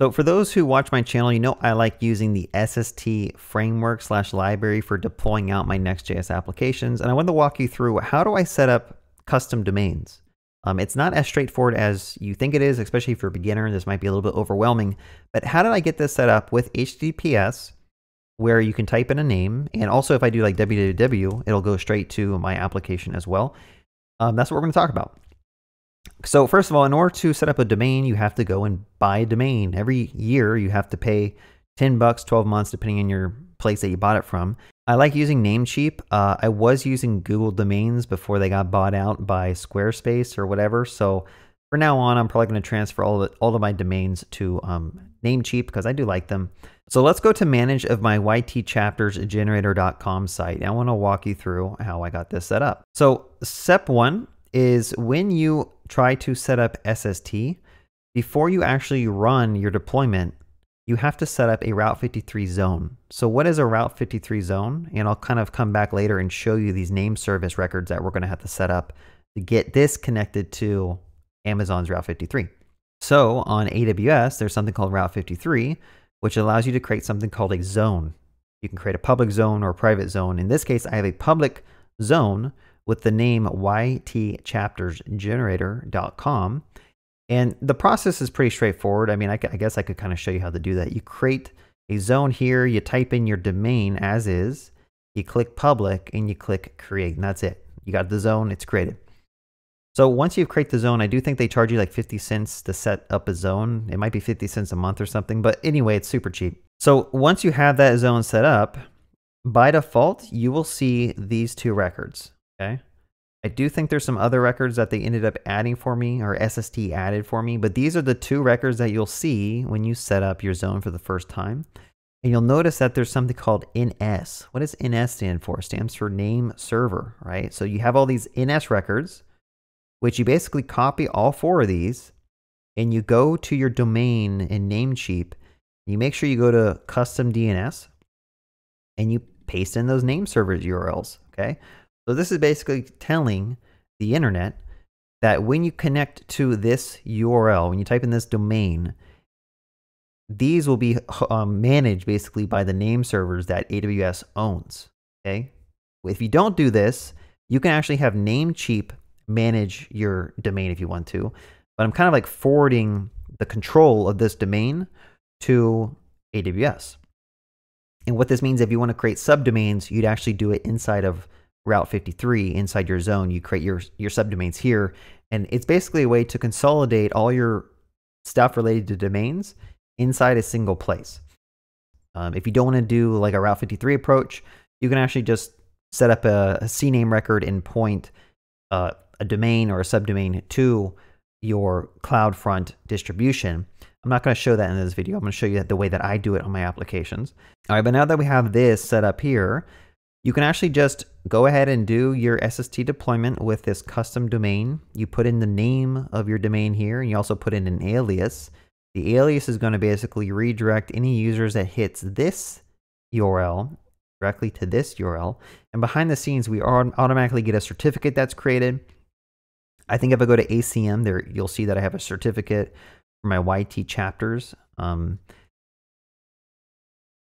So for those who watch my channel, you know I like using the SST framework / library for deploying out my Next.js applications. And I wanted to walk you through how do I set up custom domains. It's not as straightforward as you think it is, especially if you're a beginner. This might be a little bit overwhelming. But how did I get this set up with HTTPS, where you can type in a name? And also if I do like www, it'll go straight to my application as well. That's what we're going to talk about. So first of all, in order to set up a domain, you have to go and buy a domain. Every year you have to pay $10, 12 months, depending on your place that you bought it from. I like using Namecheap. I was using Google domains before they got bought out by Squarespace or whatever. So for now on, I'm probably going to transfer all of my domains to Namecheap because I do like them. So let's go to manage of my ytchaptersgenerator.com site. I want to walk you through how I got this set up. So step one is when you try to set up SST, before you actually run your deployment, you have to set up a Route 53 zone. So what is a Route 53 zone? And I'll kind of come back later and show you these name service records that we're going to have to set up to get this connected to Amazon's Route 53. So on AWS, there's something called Route 53, which allows you to create something called a zone. You can create a public zone or a private zone. In this case, I have a public zone with the name ytchaptersgenerator.com. And the process is pretty straightforward. I mean, I guess I could kind of show you how to do that. You create a zone here, you type in your domain as is, you click public and you click create, and that's it. You got the zone, it's created. So once you've created the zone, I do think they charge you like 50 cents to set up a zone. It might be 50 cents a month or something, but anyway, it's super cheap. So once you have that zone set up, by default, you will see these two records, okay? I do think there's some other records that they ended up adding for me, or SST added for me, but these are the two records that you'll see when you set up your zone for the first time. And you'll notice that there's something called NS. What does NS stand for? It stands for name server, right? So you have all these NS records, which you basically copy all four of these and you go to your domain in Namecheap. You make sure you go to custom DNS and you paste in those name servers URLs, okay? So this is basically telling the internet that when you connect to this URL, when you type in this domain, these will be managed basically by the name servers that AWS owns, okay? If you don't do this, you can actually have Namecheap manage your domain if you want to, but I'm kind of like forwarding the control of this domain to AWS. And what this means, if you want to create subdomains, you'd actually do it inside of Route 53, inside your zone. You create your subdomains here, and it's basically a way to consolidate all your stuff related to domains inside a single place. If you don't want to do like a Route 53 approach, you can actually just set up a CNAME record and point a domain or a subdomain to your CloudFront distribution. I'm not going to show that in this video. I'm going to show you that the way that I do it on my applications. All right, but now that we have this set up here, you can actually just go ahead and do your SST deployment with this custom domain. You put in the name of your domain here, and you also put in an alias. The alias is going to basically redirect any users that hits this URL directly to this URL. And behind the scenes, we automatically get a certificate that's created. I think if I go to ACM there, you'll see that I have a certificate for my YT chapters.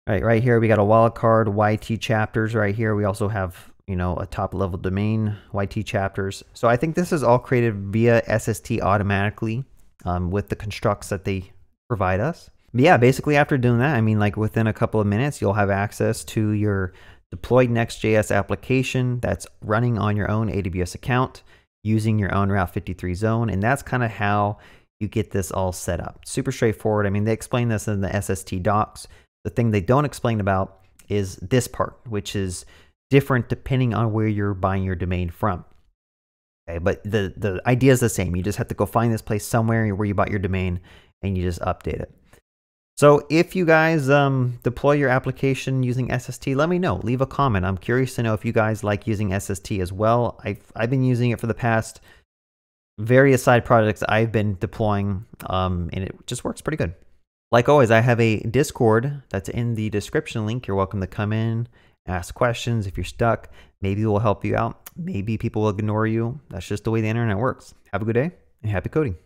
Right here, we got a wildcard YT chapters right here. We also have, you know, a top level domain YT chapters. So I think this is all created via SST automatically with the constructs that they provide us. But yeah, basically after doing that, I mean, like within a couple of minutes, you'll have access to your deployed Next.js application that's running on your own AWS account, using your own Route 53 zone. And that's kind of how you get this all set up. Super straightforward. I mean, they explain this in the SST docs. The thing they don't explain about is this part, which is different depending on where you're buying your domain from. Okay, but the idea is the same. You just have to go find this place somewhere where you bought your domain and you just update it. So if you guys deploy your application using SST, let me know. Leave a comment. I'm curious to know if you guys like using SST as well. I've been using it for the past various side projects I've been deploying, and it just works pretty good. Like always, I have a Discord that's in the description link. You're welcome to come in, ask questions. If you're stuck, maybe we'll help you out. Maybe people will ignore you. That's just the way the internet works. Have a good day and happy coding.